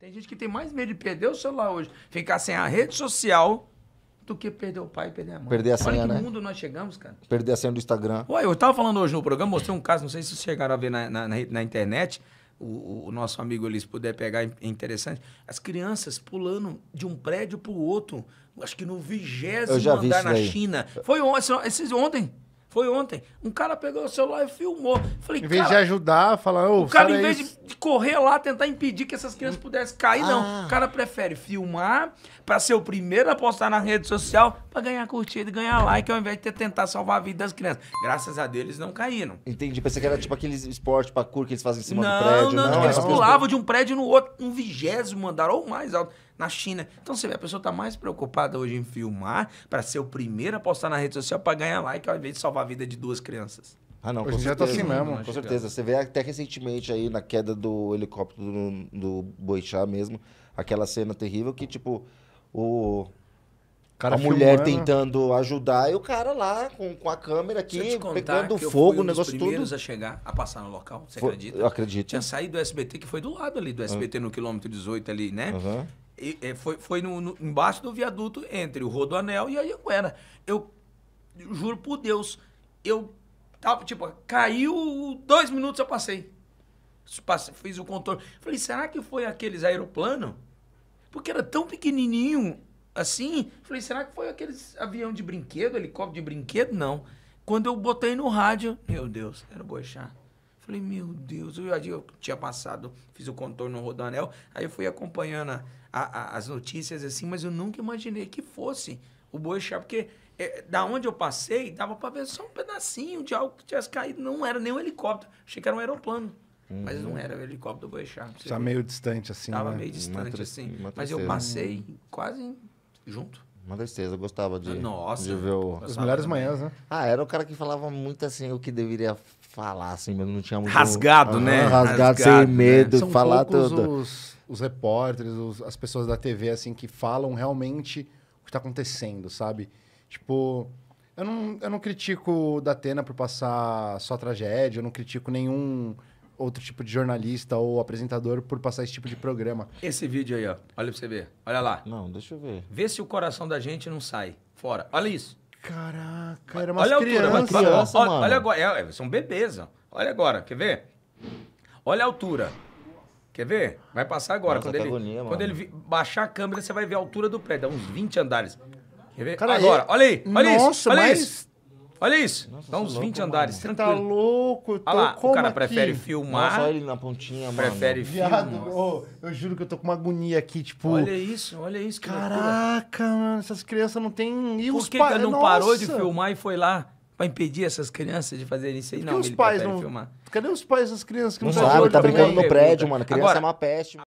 Tem gente que tem mais medo de perder o celular hoje, ficar sem a rede social, do que perder o pai e perder a mãe. Perder a senha, olha que né? mundo nós chegamos, cara. Perder a senha do Instagram. Ué, eu tava falando hoje no programa, mostrei um caso, não sei se vocês chegaram a ver na internet, o nosso amigo ali, se puder pegar, é interessante. As crianças pulando de um prédio pro outro, acho que no 20º andar na China. Foi ontem. Foi ontem. Um cara pegou o celular e filmou. Falei, em vez de ajudar, falar... O cara, em vez de correr lá, tentar impedir que essas crianças pudessem cair, não. O cara prefere filmar para ser o primeiro a postar na rede social para ganhar curtida e ganhar like, ao invés de tentar salvar a vida das crianças. Graças a Deus, eles não caíram. Entendi. Pensei que era tipo aquele esporte, parkour que eles fazem em cima do prédio. Não, eles pulavam de um prédio no outro, um 20º andar ou mais alto. Na China. Então, você vê, a pessoa está mais preocupada hoje em filmar para ser o primeiro a postar na rede social para ganhar like, ao invés de salvar a vida de duas crianças. Ah, não, com certeza. Já tá assim mesmo. Com certeza. Você vê até recentemente aí na queda do helicóptero do Boixá mesmo, aquela cena terrível que, tipo, a mulher tentando ajudar e o cara lá com a câmera aqui, pegando fogo, o negócio tudo. Eu fui um dos primeiros a chegar, a passar no local, você acredita? Eu acredito. Tinha saído do SBT, que foi do lado ali, do SBT no quilômetro 18 ali, né? Aham. Foi embaixo do viaduto entre o Rodoanel e a Iacuena. Eu juro por Deus, eu tava, tipo, caiu 2 minutos, eu passei. Fiz o contorno. Falei, será que foi aqueles aeroplanos? Porque era tão pequenininho assim. Falei, será que foi aqueles avião de brinquedo, helicóptero de brinquedo? Não. Quando eu botei no rádio, meu Deus, era o Boixá. Falei, meu Deus, eu tinha passado, fiz o contorno no Rodoanel, aí eu fui acompanhando as notícias assim, mas eu nunca imaginei que fosse o Boixá, porque da onde eu passei, dava para ver só um pedacinho de algo que tivesse caído, não era nem um helicóptero, achei que era um aeroplano, mas não era o helicóptero do Boixá. Estava meio distante assim, tava, né? Meio distante assim, mas eu passei quase junto. Uma tristeza, eu gostava de ver as melhores manhãs, né? Ah, era o cara que falava muito assim, o que deveria falar, assim, mas não tinha muito... Rasgado, né? Rasgado, sem medo, né? São falar tudo. Os repórteres, as pessoas da TV, assim, que falam realmente o que tá acontecendo, sabe? Tipo, eu não critico o Datena por passar só tragédia, eu não critico nenhum outro tipo de jornalista ou apresentador por passar esse tipo de programa. Esse vídeo aí, ó. Olha pra você ver. Olha lá. Não, deixa eu ver. Vê se o coração da gente não sai fora. Olha isso. Caraca, era uma criança, mano. Olha agora. São bebês, ó. Olha agora. Quer ver? Olha a altura. Quer ver? Vai passar agora. Nossa, quando ele baixar a câmera, você vai ver a altura do prédio. Dá uns 20 andares. Quer ver? Cara, agora. Olha aí. Olha isso. Nossa, olha isso. Olha isso. Nossa, dá uns 20 andares, tranquilo. Você tá louco? Olha lá, o cara prefere filmar. Nossa, olha ele na pontinha, prefere filmar. Oh, eu juro que eu tô com uma agonia aqui, tipo... olha isso. Caraca, mano, essas crianças não tem... E por que ele não parou de filmar e foi lá pra impedir essas crianças de fazerem isso aí? Não, os pais não... Filmar. Cadê os pais das crianças que não sabem? Tá brincando no prédio, mano. A criança é uma peste.